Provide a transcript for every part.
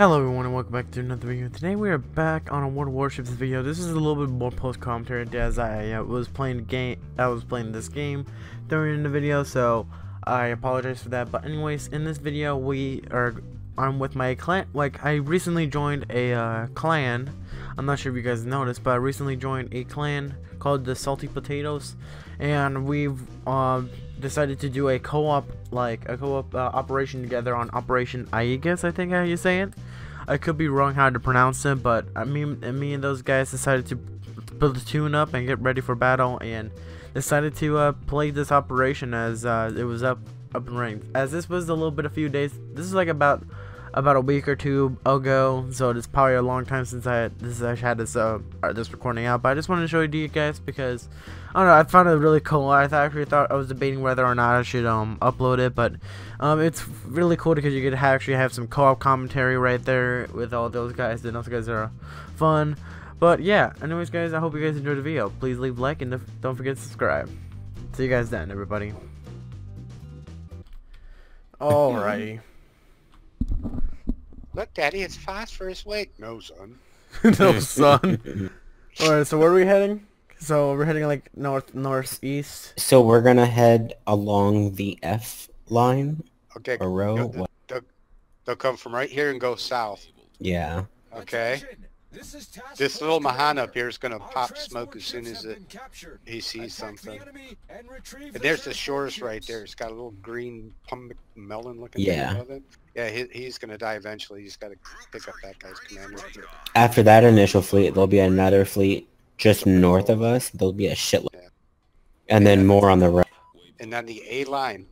Hello everyone and welcome back to another video. Today we are back on a World of Warships video. This is a little bit more post commentary as I was playing this game during the video, so I apologize for that. But anyways, in this video I'm with my clan. Like, I recently joined a clan. I'm not sure if you guys noticed, but I recently joined a clan called the Salty Potatoes, and we've decided to do a co-op, operation together on Operation Aegis, I think how you say it. I could be wrong how to pronounce it, but I mean, me and those guys decided to platoon up and get ready for battle, and decided to play this operation as it was up and ranked. As this was a little bit a few days, this is like about a week or two ago, so it's probably a long time since I had this recording out, but I just wanted to show it to you guys because I don't know, I found it really cool. I was debating whether or not I should upload it, but it's really cool because you could actually have some co-op commentary right there with all those guys, and those guys are fun. But yeah, anyways guys, I hope you guys enjoyed the video. Please leave a like and don't forget to subscribe. See you guys then, everybody. Alrighty. Look, Daddy, it's Phosphorus Lake. No, son. No, son. Alright, so where are we heading? So we're heading like northeast. So we're gonna head along the F line. Okay. Or road. They'll come from right here and go south. Yeah. Okay. This little Mahana up here is gonna pop smoke as soon as he sees something. And there's the shores right there. It's got a little green melon looking thing above it. Yeah, he's gonna die eventually. He's gotta pick up that guy's commander. After that initial fleet, there'll be another fleet just north of us. There'll be a shitload, and then more on the right. And on the A line,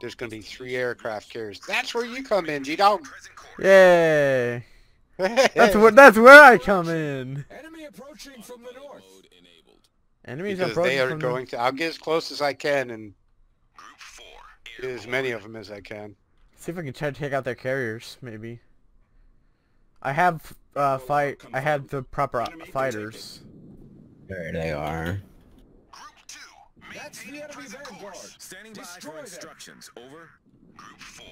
there's gonna be 3 aircraft carriers. That's where you come in, G-Dog. Yay! That's where I come in. Enemy approaching from the north. Enemies because approaching from the north. I'll get as close as I can and get as many of them as I can. See if I can try to take out their carriers, maybe. I had the proper fighters. There they are. Group 2, maintain intrinsic course. Standing by for instructions. Over. Group 4,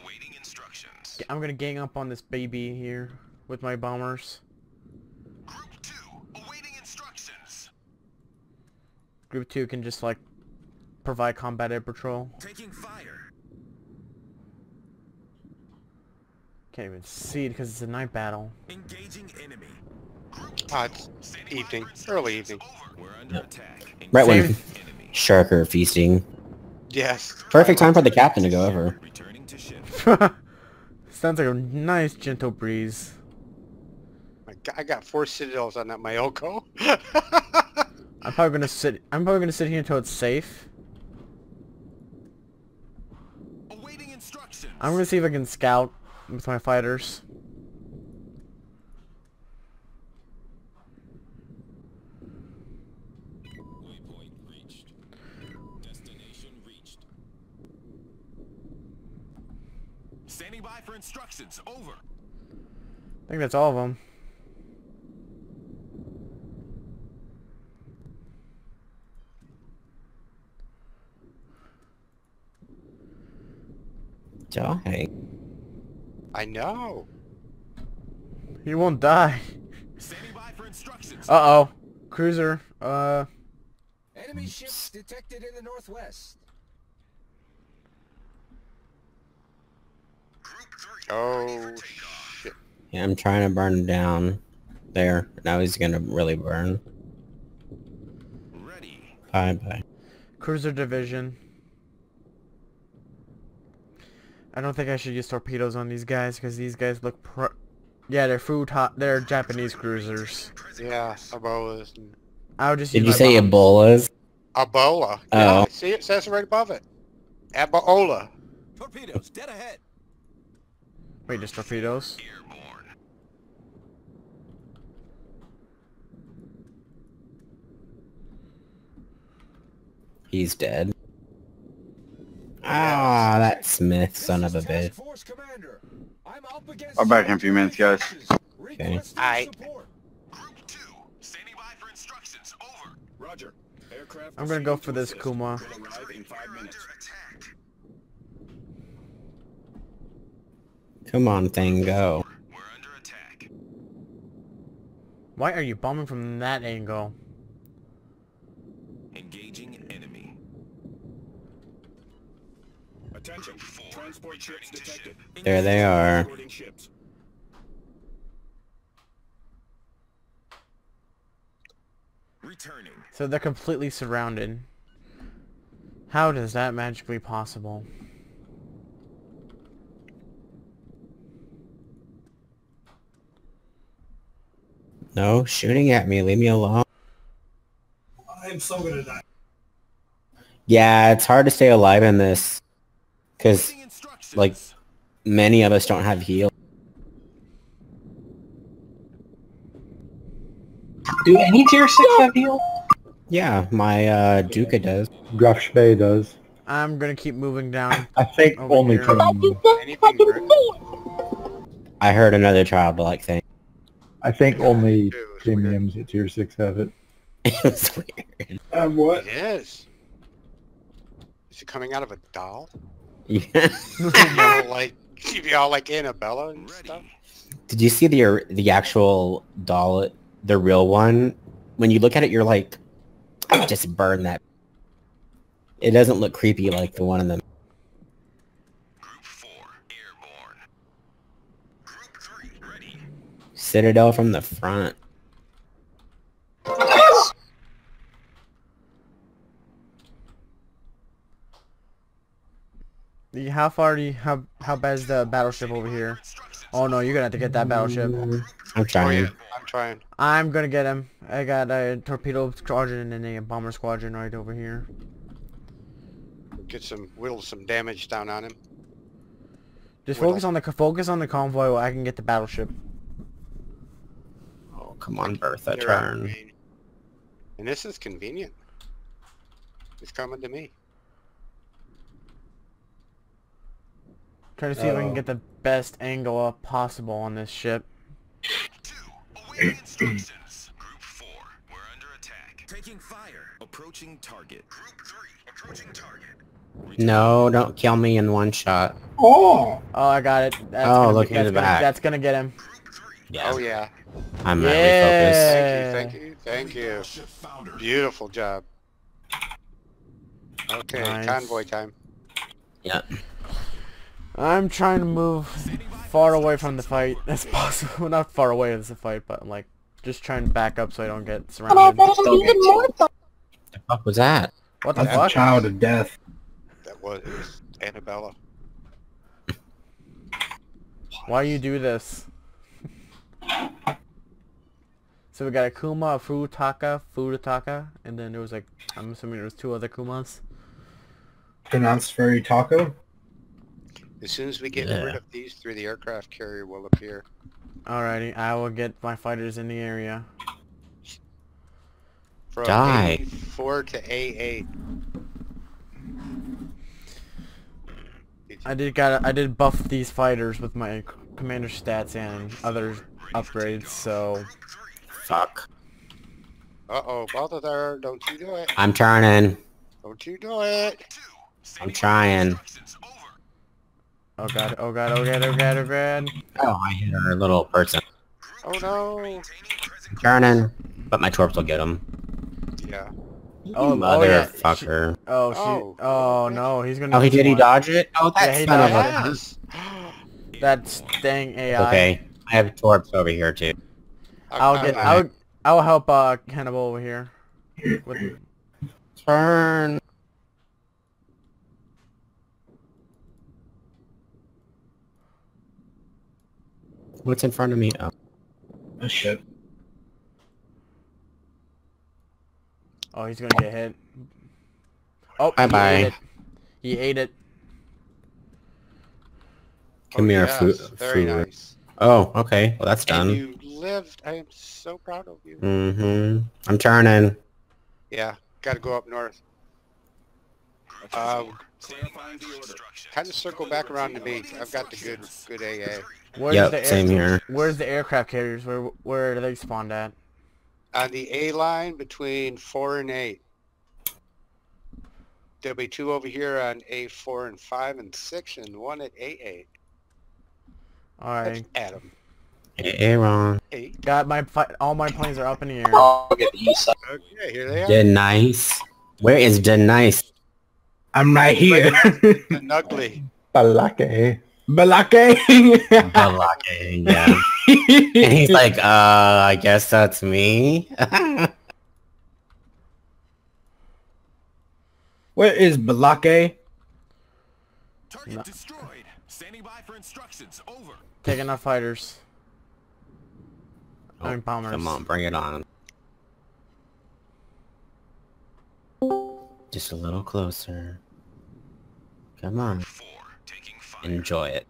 awaiting instructions. I'm gonna gang up on this baby here with my bombers. Group 2, awaiting instructions. Group 2 can just like provide combat air patrol. Taking fire. Can't even see it because it's a night battle. Engaging enemy. It's evening. Early evening. We're under attack. Right when shark are feasting. Yes. Perfect time for the captain to go over. Returning to ship. Sounds like a nice gentle breeze. I got 4 citadels on that Myoko. I'm probably gonna sit here until it's safe. Awaiting instructions. I'm gonna see if I can scout with my fighters. Waypoint reached. Destination reached. Standing by for instructions. Over. I think that's all of them. Die. I know. He won't die. Standing by for instructions. Uh-oh. Cruiser. Enemy ships detected in the northwest. Oh, shit. Yeah, I'm trying to burn him down. There. Now he's gonna really burn. Ready. Bye-bye. Cruiser division. I don't think I should use torpedoes on these guys because these guys look yeah, they're Japanese cruisers. Yeah, Ebolas. I would just. Did you say Ebolas? Ebola. Oh. Yeah, see, it says right above it. Ebola. Torpedoes dead ahead. Wait, just torpedoes? Airborne. He's dead. Ah, that Smith son of a bitch. I'll back in a few minutes, guys. Okay. I'm gonna go for this Kuma. Come on, thing, go. Why are you bombing from that angle? Engaging enemy. Attention. Transport ships detected. There they are. Returning. So they're completely surrounded. How does that magically possible? No, shooting at me. Leave me alone. I'm so gonna die. Yeah, it's hard to stay alive in this. Because, like, many of us don't have heals. Do any tier 6 have heals? Yeah, my Duca does. Graf Spee does. I'm gonna keep moving down. I think only from... I heard another child-like thing. I think only premiums at tier 6 have it. It was weird. What? Yes. Is it coming out of a doll? Yeah. y'all like Annabella and stuff? Did you see the actual doll, the real one? When you look at it, you're like, I just burn that. It doesn't look creepy like the one in the... Citadel from the front. How far do you, how bad is the battleship over here? Oh no, you're gonna have to get that battleship. I'm trying. I'm gonna get him. I got a torpedo squadron and a bomber squadron right over here. Get some, whittle some damage down on him. Just focus on the convoy while I can get the battleship. Come on, Bertha, turn. And this is convenient. It's coming to me. Trying to see if we can get the best angle up possible on this ship. Two, awaiting instructions. Group 4, we're under attack. Taking fire. Approaching target. Group 3, approaching target. No, don't kill me in one shot. Oh! Oh, I got it. That's look at the back. That's gonna get him. Yeah. Oh yeah. I'm not refocused. Thank you. Beautiful job. Okay, nice. Convoy time. Yep. I'm trying to move far away from the fight as possible. Not far away as the fight, but like just trying to back up so I don't get surrounded. What the fuck was that? What the fuck? Child of death. That was, it was Annabella. Why you do this? So we got a Kuma, a Furutaka, and then there was like, I'm assuming there was 2 other Kumas. Pronounced Furutaka? As soon as we get rid of these 3, the aircraft carrier will appear. Alrighty, I will get my fighters in the area. From Die. A4 to A8. I did buff these fighters with my commander stats and other upgrades, so... Fuck. Uh-oh, Balthazar, don't you do it. I'm turning. Don't you do it. I'm trying. Oh god, oh god, oh god, oh god, oh god. Oh, I hit our little person. Oh no. I'm turning, but my torps will get him. Yeah. Oh, motherfucker. Oh, yeah. Oh no, he's gonna... Oh, he did, he dodge it? Oh, that's that dang AI. Okay, I have torps over here too. I'll help Hannibal over here. With... Turn. What's in front of me? Oh shit. Oh, he's gonna get hit. Oh, bye. He ate it. Come here, food. Oh, okay. Well, that's done. And you lived. I am so proud of you. Mm-hmm. I'm turning. Yeah, gotta go up north. Kind of circle back around to me. I've got the good AA. Yep, same here. Where's the aircraft carriers? Where are they spawned at? On the A line between 4 and 8. There'll be 2 over here on A4 and 5 and 6, and 1 at A8. All right. That's Adam. Aaron. Hey, got my all my planes are up in the air. Oh, get the east side. Okay, here they are. Denise. Where is Denise? I'm right here. Ugly. Balake. Balake. Balake, yeah. And he's like, I guess that's me. Where is Balake? Target destroyed. Standing by for instructions. Over. Taking out fighters. Oh, come on, bring it on. Just a little closer. Come on. Enjoy it.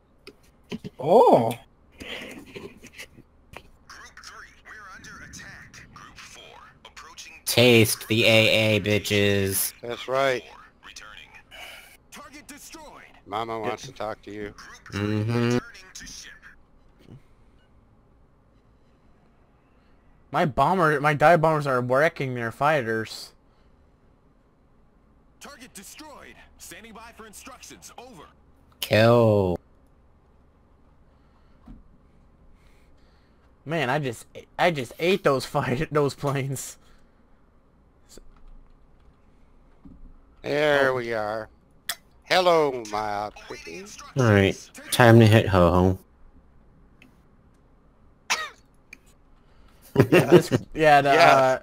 Oh. Group 3, we're under attack. Group 4, approaching. Taste the AA, bitches. That's right. Returning. Target destroyed. Mama wants to talk to you. Group 3, returning to ship. My dive bombers are wrecking their fighters. Target destroyed. Standing by for instructions. Over. Kill. Man, I just ate those planes. There we are. Hello, my pretty. All right, time to hit ho-ho.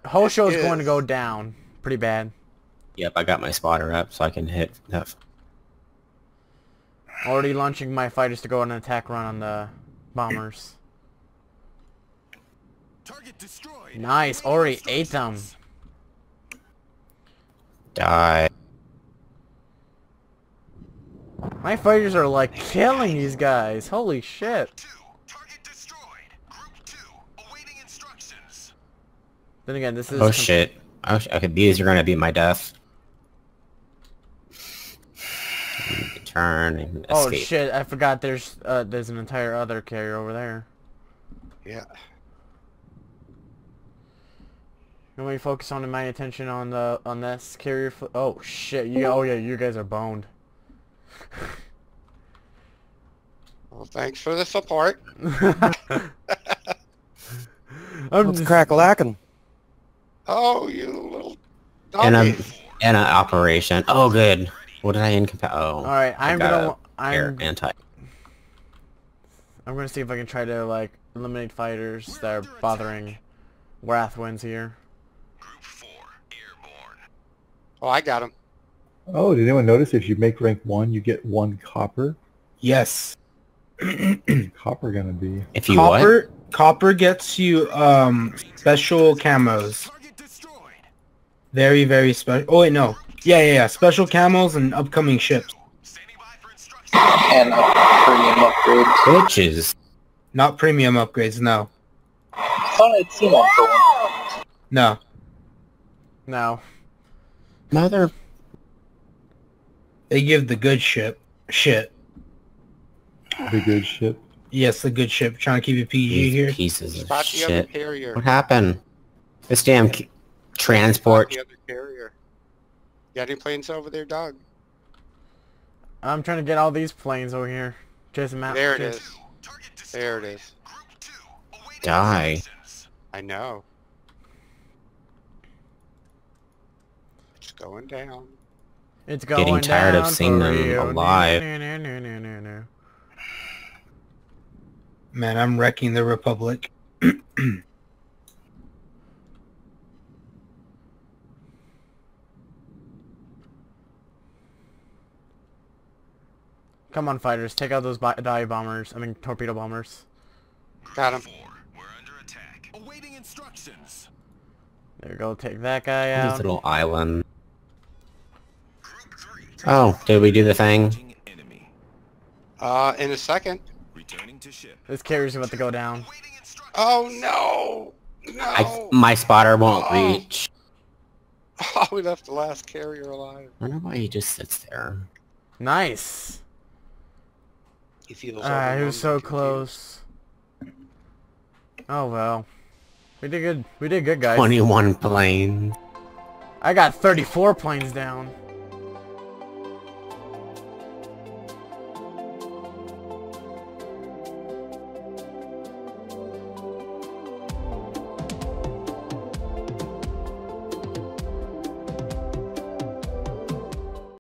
Whole show is going to go down pretty bad. Yep, I got my spotter up so I can hit that. Already launching my fighters to go on an attack run on the bombers. Target destroyed. Nice, already ate them. Die. My fighters are like killing these guys. Holy shit. Then again, this is... Oh shit. Okay, these are gonna be my death. Turn and escape. Oh shit, I forgot there's an entire other carrier over there. Yeah. You want me to focus on my attention on the this carrier? Oh shit, oh yeah, you guys are boned. Well, thanks for the support. Let's crack a lacking. Oh, you little doggy. And an operation. Oh, good. What did I incompat? Oh. All right, I'm gonna see if I can try to like eliminate fighters that are bothering Wrathwinds here. Group 4, airborne. Oh, I got him. Oh, did anyone notice if you make rank 1, you get 1 copper? Yes. Copper gonna be. If you copper, what? Copper gets you special camos. Very, very special. Oh wait, no. Yeah. Special camels and upcoming ships. And premium upgrades. Bitches. Not premium upgrades, no. I thought I'd seen one for one. No. No. Mother. They give the good ship shit. The good ship. Yes, the good ship. Trying to keep it PG these here. Pieces of shit. What happened? This damn. Transport. The other carrier. You got any planes over there, dog? I'm trying to get all these planes over here. Chase them out. There it is. There it is. Die. I know. It's going down. It's going down. Getting tired of seeing them alive. Man, I'm wrecking the Republic. Come on, fighters! Take out those dive bombers. I mean, torpedo bombers. Got him. We're under attack. Awaiting instructions. There we go. Take that guy out. This little island. Oh, did we do the thing? In a second. Returning to ship. This carrier's about to go down. Oh no! No. My spotter won't reach. Oh, we left the last carrier alive. I wonder why he just sits there. Nice. He was so close. Oh well, we did good. We did good, guys. 21 planes. I got 34 planes down.